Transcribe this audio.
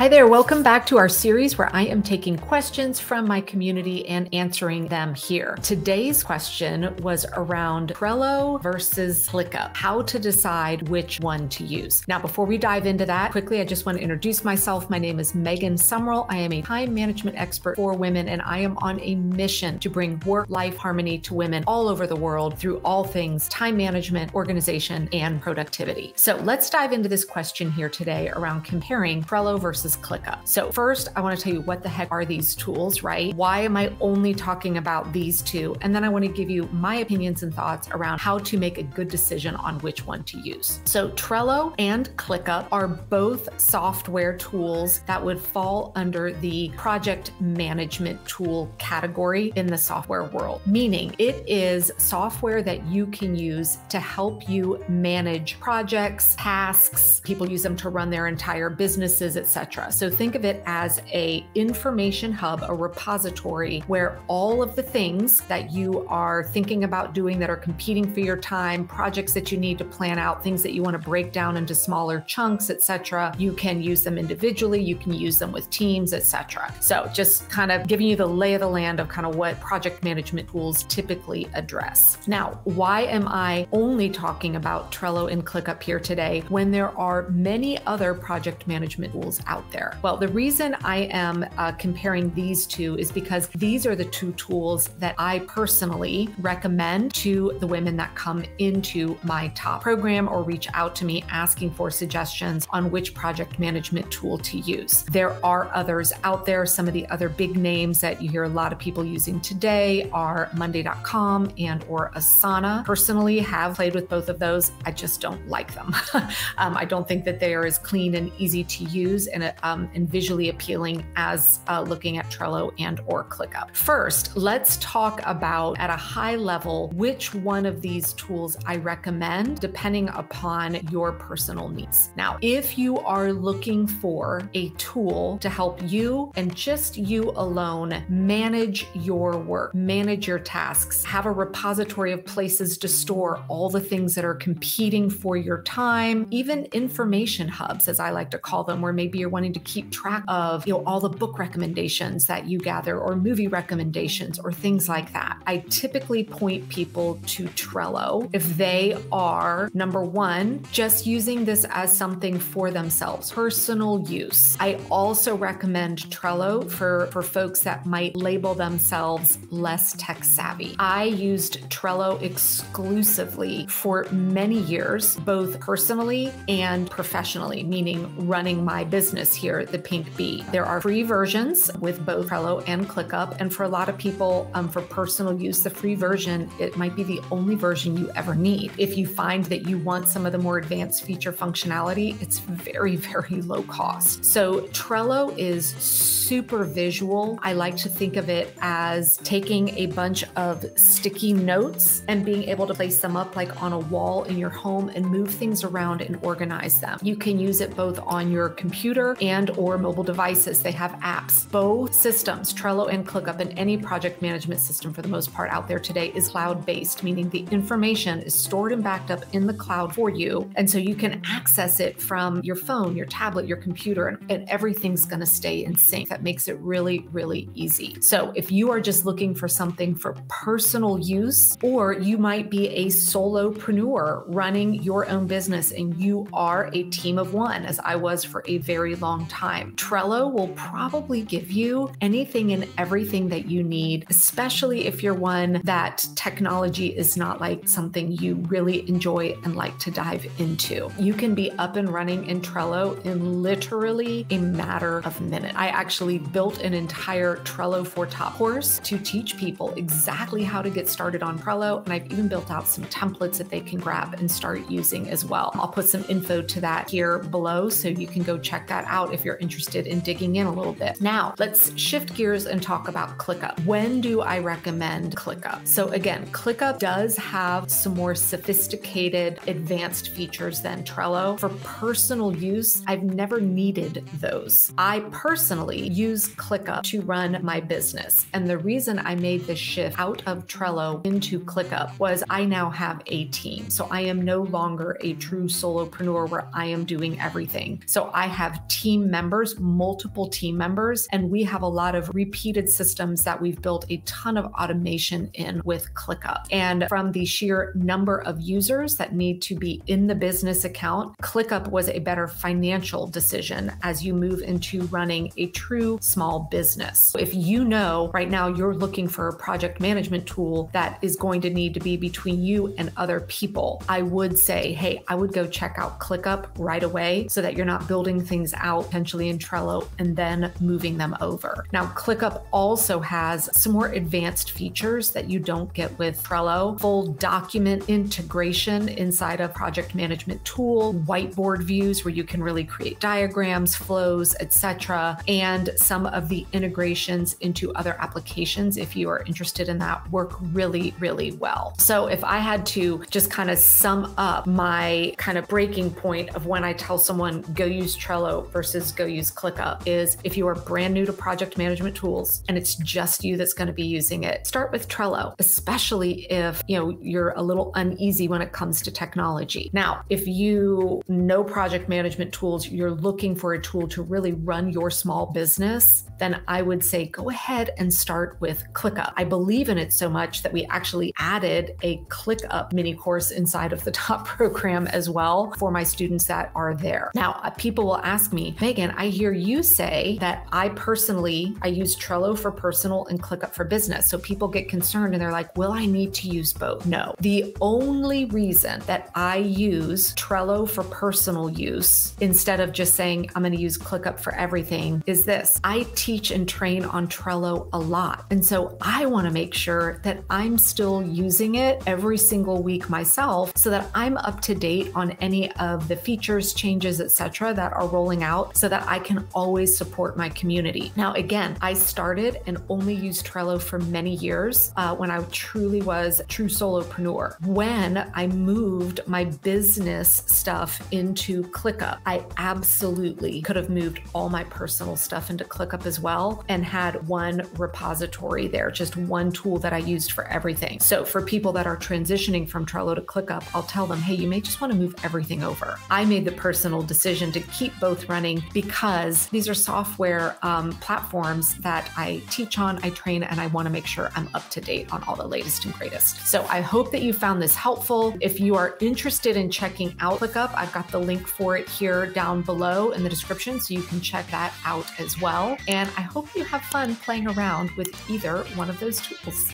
Hi there, welcome back to our series where I am taking questions from my community and answering them here. Today's question was around Trello versus ClickUp, how to decide which one to use. Now, before we dive into that, quickly, I just want to introduce myself. My name is Megan Sumrell. I am a time management expert for women, and I am on a mission to bring work-life harmony to women all over the world through all things time management, organization, and productivity. So let's dive into this question here today around comparing Trello versus ClickUp. So first, I want to tell you what the heck are these tools, right? Why am I only talking about these two? And then I want to give you my opinions and thoughts around how to make a good decision on which one to use. So Trello and ClickUp are both software tools that would fall under the project management tool category in the software world, meaning it is software that you can use to help you manage projects, tasks. People use them to run their entire businesses, etc. So think of it as an information hub, a repository where all of the things that you are thinking about doing that are competing for your time, projects that you need to plan out, things that you want to break down into smaller chunks, etc. You can use them individually, you can use them with teams, etc. So just kind of giving you the lay of the land of kind of what project management tools typically address. Now, why am I only talking about Trello and ClickUp here today when there are many other project management tools out there? Well, the reason I am comparing these two is because these are the two tools that I personally recommend to the women that come into my top program or reach out to me asking for suggestions on which project management tool to use. There are others out there. Some of the other big names that you hear a lot of people using today are monday.com or Asana. Personally, have played with both of those. I just don't like them. I don't think that they are as clean and easy to use and visually appealing as looking at Trello or ClickUp. First, let's talk about at a high level which one of these tools I recommend depending upon your personal needs. Now, if you are looking for a tool to help you and just you alone manage your work, manage your tasks, have a repository of places to store all the things that are competing for your time, even information hubs, as I like to call them, where maybe you're wanting to keep track of, you know, all the book recommendations that you gather or movie recommendations or things like that. I typically point people to Trello if they are, number one, just using this as something for themselves, personal use. I also recommend Trello for folks that might label themselves less tech savvy. I used Trello exclusively for many years, both personally and professionally, meaning running my business here at the Pink Bee. There are free versions with both Trello and ClickUp. And for a lot of people, for personal use, the free version, it might be the only version you ever need. If you find that you want some of the more advanced feature functionality, it's very, very low cost. So Trello is super visual. I like to think of it as taking a bunch of sticky notes and being able to place them up like on a wall in your home and move things around and organize them. You can use it both on your computer and or mobile devices. They have apps. Both systems, Trello and ClickUp, and any project management system for the most part out there today is cloud-based, meaning the information is stored and backed up in the cloud for you. And so you can access it from your phone, your tablet, your computer, and everything's going to stay in sync. That makes it really, really easy. So if you are just looking for something for personal use, or you might be a solopreneur running your own business and you are a team of one, as I was for a very long time, Trello will probably give you anything and everything that you need, especially if you're one that technology is not like something you really enjoy and like to dive into. You can be up and running in Trello in literally a matter of minutes. I actually built an entire Trello for Top course to teach people exactly how to get started on Trello. And I've even built out some templates that they can grab and start using as well. I'll put some info to that here below so you can go check that out if you're interested in digging in a little bit. Now, let's shift gears and talk about ClickUp. When do I recommend ClickUp? So again, ClickUp does have some more sophisticated, advanced features than Trello. For personal use, I've never needed those. I personally use ClickUp to run my business. And the reason I made this shift out of Trello into ClickUp was I now have a team. So I am no longer a true solopreneur where I am doing everything. So I have team team members, multiple team members, and we have a lot of repeated systems that we've built a ton of automation in with ClickUp. And from the sheer number of users that need to be in the business account, ClickUp was a better financial decision as you move into running a true small business. If you know right now you're looking for a project management tool that is going to need to be between you and other people, I would say, hey, I would go check out ClickUp right away so that you're not building things out potentially in Trello and then moving them over. Now, ClickUp also has some more advanced features that you don't get with Trello, full document integration inside a project management tool, whiteboard views where you can really create diagrams, flows, etc., and some of the integrations into other applications, if you are interested in that, work really, really well. So if I had to just kind of sum up my kind of breaking point of when I tell someone go use Trello versus go use ClickUp is, if you are brand new to project management tools and it's just you that's going to be using it, start with Trello, especially if you're a little uneasy when it comes to technology. Now, if you know project management tools, you're looking for a tool to really run your small business, then I would say go ahead and start with ClickUp. I believe in it so much that we actually added a ClickUp mini course inside of the top program as well for my students that are there. Now, people will ask me, Megan, I hear you say that I use Trello for personal and ClickUp for business. So people get concerned and they're like, will I need to use both? No. The only reason that I use Trello for personal use instead of just saying I'm going to use ClickUp for everything is this. I teach and train on Trello a lot. And so I want to make sure that I'm still using it every single week myself so that I'm up to date on any of the features, changes, etc. that are rolling out so that I can always support my community. Now, again, I started and only used Trello for many years when I truly was a true solopreneur. When I moved my business stuff into ClickUp, I absolutely could have moved all my personal stuff into ClickUp as well and had one repository there, just one tool that I used for everything. So for people that are transitioning from Trello to ClickUp, I'll tell them, hey, you may just want to move everything over. I made the personal decision to keep both running because these are software platforms that I teach on, I train, and I want to make sure I'm up to date on all the latest and greatest. So I hope that you found this helpful. If you are interested in checking out ClickUp, I've got the link for it here down below in the description, so you can check that out as well. And I hope you have fun playing around with either one of those tools.